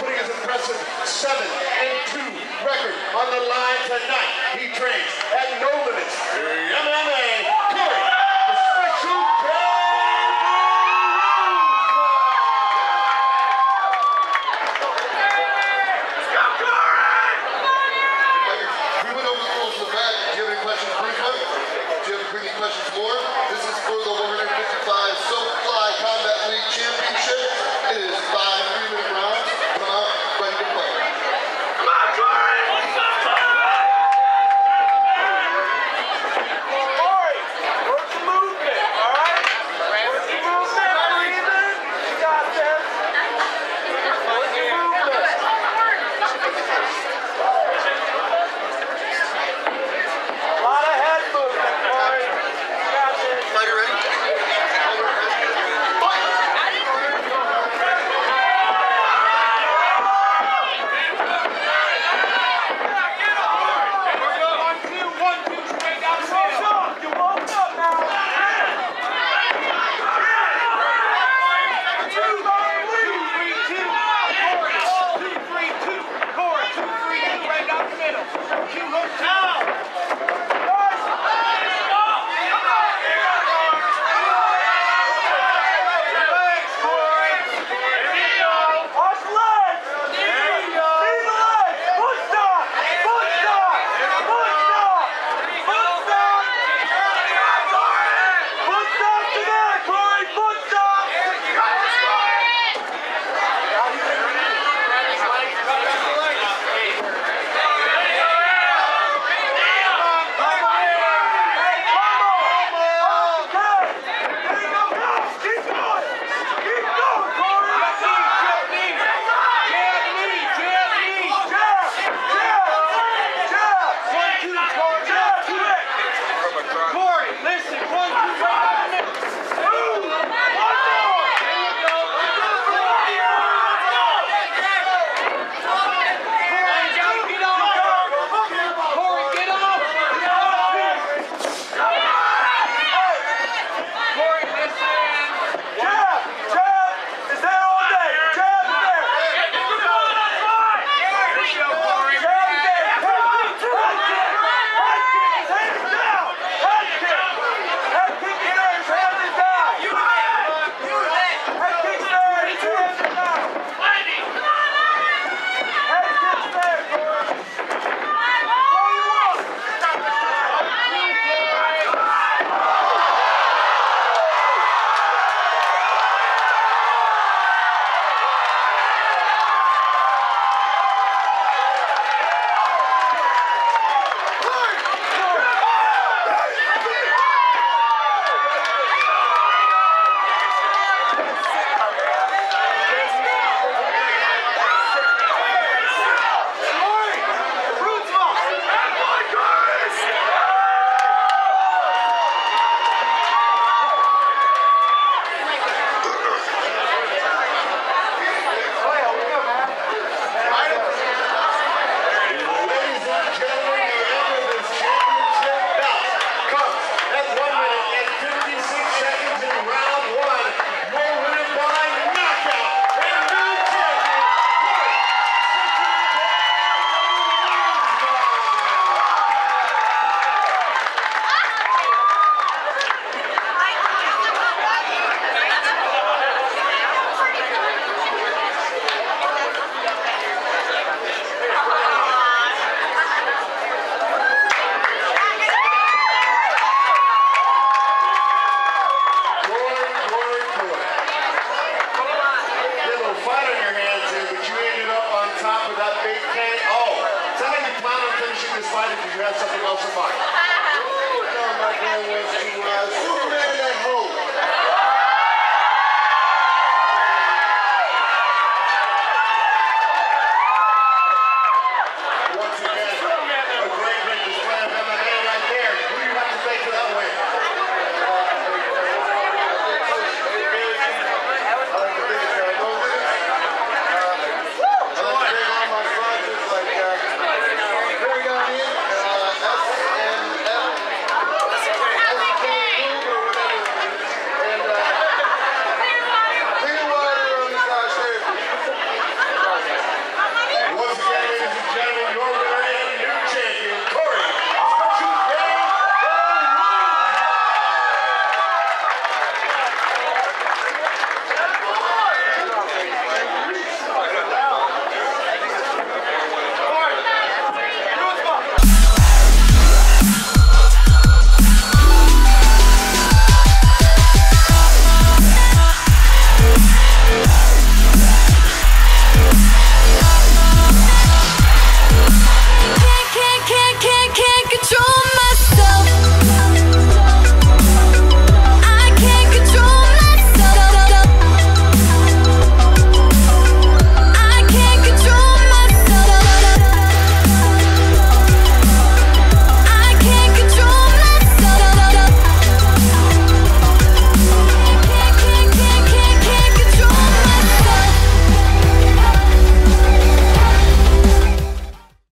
Putting his impressive 7-2 record on the line tonight. He trains at No Limits MMA. If you have something else in mind.